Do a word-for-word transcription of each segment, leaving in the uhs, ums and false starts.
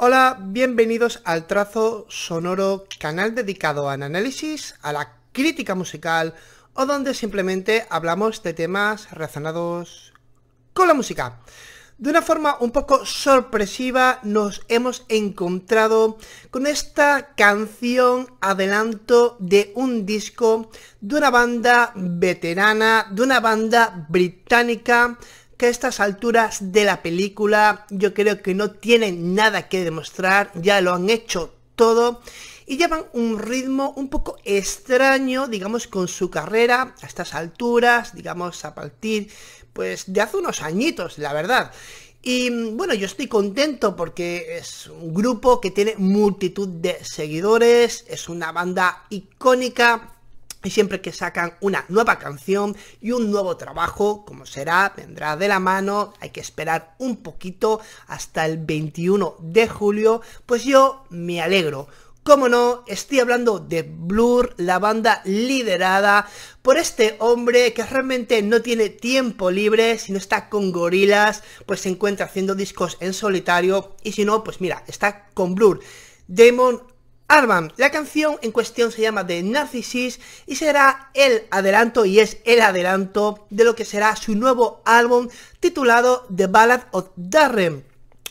Hola, bienvenidos al Trazo Sonoro, canal dedicado al análisis, a la crítica musical o donde simplemente hablamos de temas relacionados con la música. De una forma un poco sorpresiva nos hemos encontrado con esta canción adelanto de un disco de una banda veterana, de una banda británica que a estas alturas de la película yo creo que no tienen nada que demostrar, ya lo han hecho todo y llevan un ritmo un poco extraño, digamos, con su carrera a estas alturas, digamos, a partir pues de hace unos añitos, la verdad. Y bueno, yo estoy contento porque es un grupo que tiene multitud de seguidores, es una banda icónica. Y siempre que sacan una nueva canción y un nuevo trabajo, como será, vendrá de la mano, hay que esperar un poquito hasta el veintiuno de julio, pues yo me alegro. Cómo no, estoy hablando de Blur, la banda liderada por este hombre que realmente no tiene tiempo libre, si no está con Gorillaz, pues se encuentra haciendo discos en solitario, y si no, pues mira, está con Blur, Damon Albarn. La canción en cuestión se llama The Narcissist y será el adelanto, y es el adelanto de lo que será su nuevo álbum titulado The Ballad of Darren.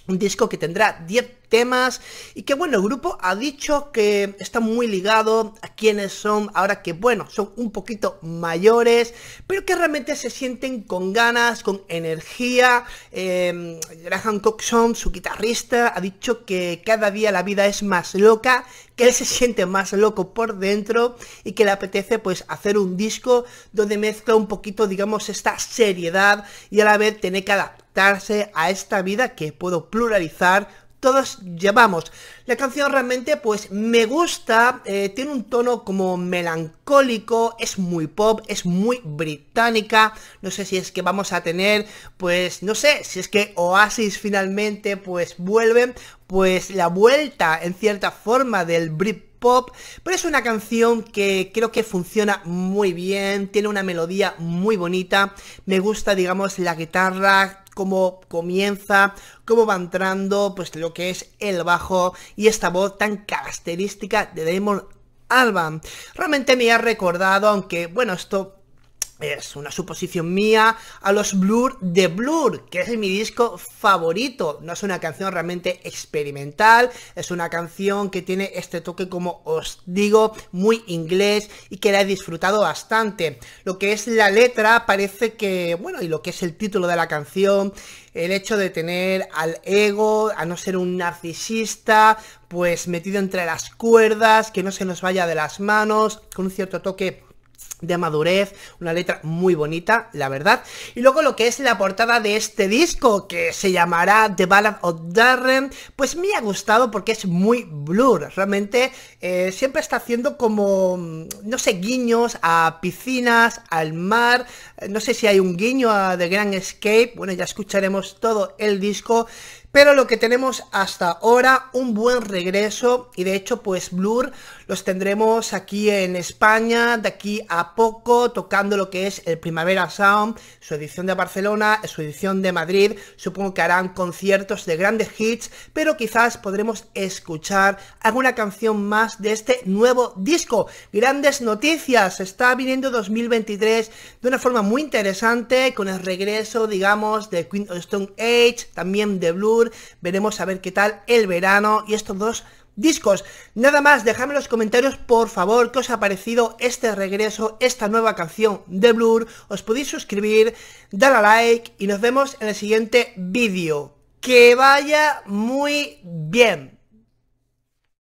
Un disco que tendrá diez temas y que bueno, el grupo ha dicho que está muy ligado a quienes son ahora que bueno, son un poquito mayores, pero que realmente se sienten con ganas, con energía. eh, Graham Coxon, su guitarrista, ha dicho que cada día la vida es más loca, que él se siente más loco por dentro y que le apetece pues hacer un disco donde mezcla un poquito, digamos, esta seriedad y a la vez tener que adaptarse a esta vida que puedo pluralizar todos llevamos. La canción realmente pues me gusta, eh, tiene un tono como melancólico, es muy pop, es muy británica. No sé si es que vamos a tener, pues no sé, si es que Oasis finalmente pues vuelven, pues la vuelta en cierta forma del Britpop, pero es una canción que creo que funciona muy bien, tiene una melodía muy bonita, me gusta, digamos, la guitarra, cómo comienza, cómo va entrando, pues lo que es el bajo y esta voz tan característica de Damon Albarn. Realmente me ha recordado, aunque bueno, esto es una suposición mía, a los Blur de Blur, que es mi disco favorito. No es una canción realmente experimental, es una canción que tiene este toque, como os digo, muy inglés y que la he disfrutado bastante. Lo que es la letra parece que, bueno, y lo que es el título de la canción, el hecho de tener al ego, a no ser un narcisista, pues metido entre las cuerdas, que no se nos vaya de las manos, con un cierto toque de madurez, una letra muy bonita, la verdad. Y luego lo que es la portada de este disco, que se llamará The Ballad of Darren, pues me ha gustado porque es muy Blur, realmente eh, siempre está haciendo como, no sé, guiños a piscinas, al mar, no sé si hay un guiño a The Grand Escape, bueno, ya escucharemos todo el disco. Pero lo que tenemos hasta ahora, un buen regreso, y de hecho pues Blur los tendremos aquí en España de aquí a poco, tocando lo que es el Primavera Sound, su edición de Barcelona, su edición de Madrid. Supongo que harán conciertos de grandes hits, pero quizás podremos escuchar alguna canción más de este nuevo disco. Grandes noticias, está viniendo dos mil veintitrés de una forma muy interesante, con el regreso, digamos, de Queen of Stone Age, también de Blur. Veremos a ver qué tal el verano y estos dos discos. Nada más, dejadme en los comentarios por favor qué os ha parecido este regreso, esta nueva canción de Blur. Os podéis suscribir, dar a like y nos vemos en el siguiente vídeo. Que vaya muy bien.